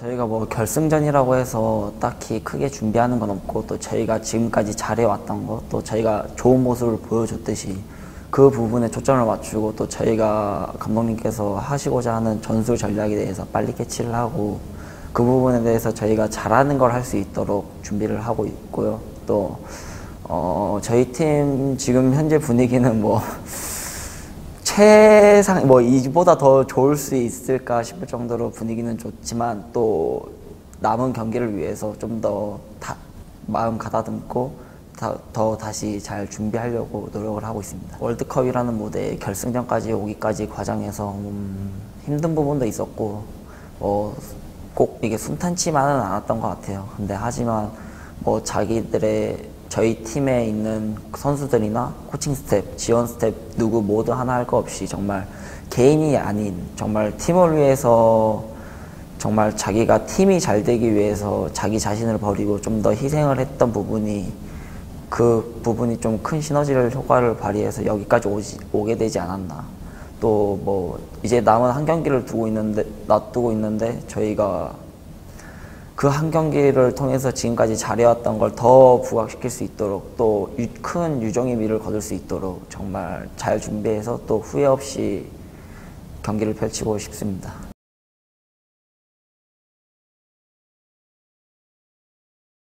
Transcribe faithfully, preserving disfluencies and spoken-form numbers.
저희가 뭐 결승전이라고 해서 딱히 크게 준비하는 건 없고, 또 저희가 지금까지 잘해왔던 거, 또 저희가 좋은 모습을 보여줬듯이 그 부분에 초점을 맞추고, 또 저희가 감독님께서 하시고자 하는 전술 전략에 대해서 빨리 캐치를 하고, 그 부분에 대해서 저희가 잘하는 걸 할 수 있도록 준비를 하고 있고요. 또 어, 저희 팀 지금 현재 분위기는 뭐 세상 뭐 이보다 더 좋을 수 있을까 싶을 정도로 분위기는 좋지만, 또 남은 경기를 위해서 좀 더 마음 가다듬고 다, 더 다시 잘 준비하려고 노력을 하고 있습니다. 월드컵이라는 무대에 결승전까지 오기까지 과정에서 음, 힘든 부분도 있었고, 뭐 꼭 이게 순탄치만은 않았던 것 같아요. 근데 하지만 뭐 자기들의 저희 팀에 있는 선수들이나 코칭 스텝, 지원 스텝 누구 모두 하나 할 거 없이 정말 개인이 아닌 정말 팀을 위해서, 정말 자기가 팀이 잘 되기 위해서 자기 자신을 버리고 좀 더 희생을 했던 부분이, 그 부분이 좀 큰 시너지를 효과를 발휘해서 여기까지 오지, 오게 되지 않았나. 또 뭐 이제 남은 한 경기를 두고 있는데 놔두고 있는데 저희가 그 한 경기를 통해서 지금까지 잘해왔던 걸 더 부각시킬 수 있도록, 또 큰 유종의 미를 거둘 수 있도록 정말 잘 준비해서 또 후회 없이 경기를 펼치고 싶습니다.